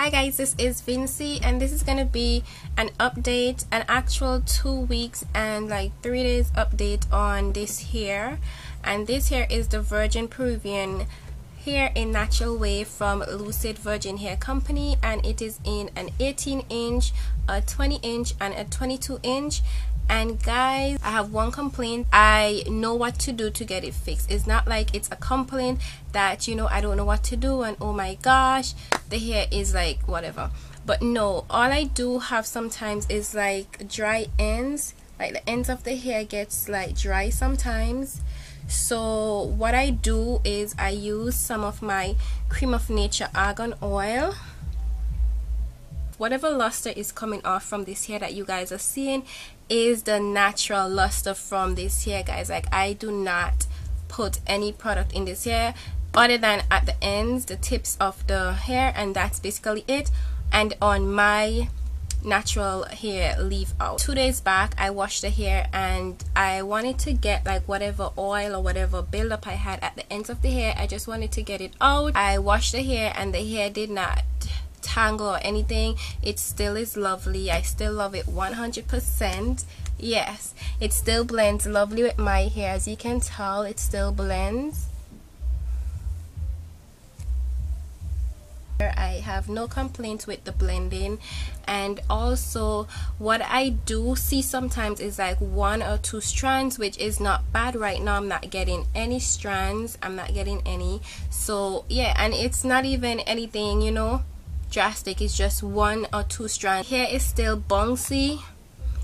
Hi guys, this is Vinci, and this is gonna be an update, an actual 2 weeks and like 3 days update on this hair. And this hair is the Virgin Peruvian Hair in Natural Way from Lucid Virgin Hair Company, and it is in an 18-inch, a 20-inch and a 22-inch. And guys, I have one complaint. I know what to do to get it fixed. It's not like it's a complaint that, you know, I don't know what to do and oh my gosh, the hair is like whatever. But no, all I do have sometimes is like dry ends, like the ends of the hair gets like dry sometimes. So what I do is I use some of my Cream of Nature argan oil. Whatever luster is coming off from this hair that you guys are seeing is the natural luster from this hair, guys. Like, I do not put any product in this hair other than at the ends, the tips of the hair, and that's basically it. And on my natural hair leave out, 2 days back I washed the hair and I wanted to get like whatever oil or whatever buildup I had at the ends of the hair. I just wanted to get it out. I washed the hair and the hair did not tangle or anything. It still is lovely. I still love it 100%. Yes, it still blends lovely with my hair. As you can tell, it still blends. I have no complaints with the blending. And also what I do see sometimes is like 1 or 2 strands, which is not bad. Right now I'm not getting any strands, I'm not getting any. So yeah, and it's not even anything, you know, drastic. It's just 1 or 2 strands. Hair is still bouncy,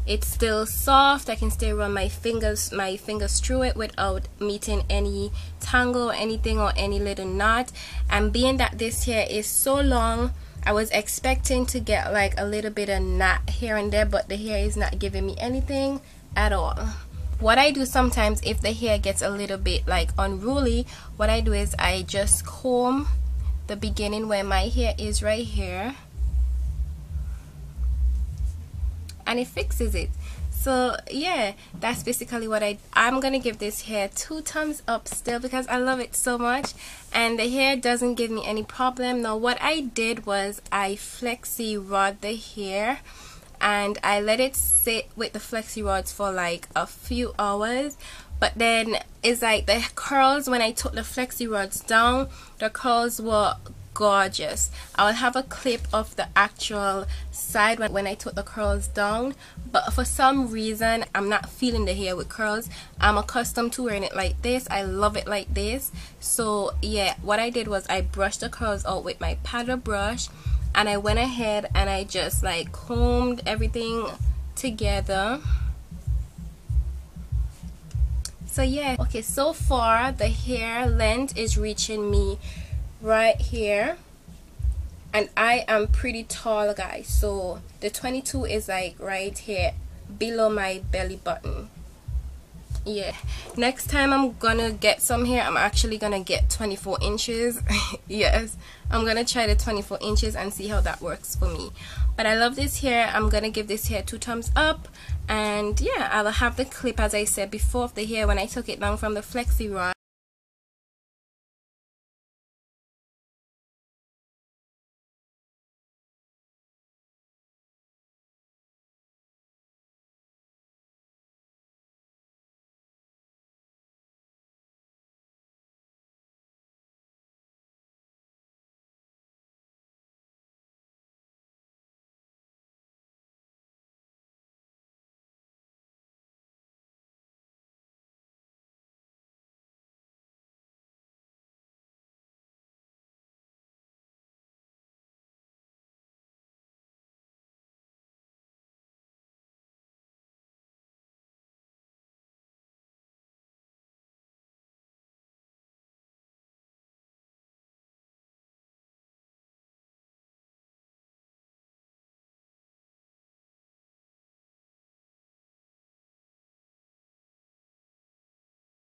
it's still soft. I can still run my fingers through it without meeting any tangle or anything or any little knot. And being that this hair is so long, I was expecting to get like a little bit of knot here and there, but the hair is not giving me anything at all. What I do sometimes, if the hair gets a little bit like unruly, what I do is I just comb the beginning where my hair is right here, and it fixes it. So yeah, that's basically what I'm gonna give this hair 2 thumbs up still, because I love it so much and the hair doesn't give me any problem. Now what I did was I Flexi Rod the hair, and I let it sit with the Flexi Rods for like a few hours. But then it's like the curls, when I took the Flexi Rods down, the curls were gorgeous. I will have a clip of the actual side when I took the curls down, but for some reason I'm not feeling the hair with curls. I'm accustomed to wearing it like this. I love it like this. So yeah, what I did was I brushed the curls out with my paddle brush, and I went ahead and I just like combed everything together. So yeah, okay, so far the hair length is reaching me right here, and I am pretty tall, guys, so the 22 is like right here below my belly button. Yeah, next time I'm gonna get some hair, I'm actually gonna get 24 inches. Yes, I'm gonna try the 24 inches and see how that works for me. But I love this hair. I'm gonna give this hair 2 thumbs up. And yeah, I'll have the clip, as I said before, of the hair when I took it down from the Flexi Rod.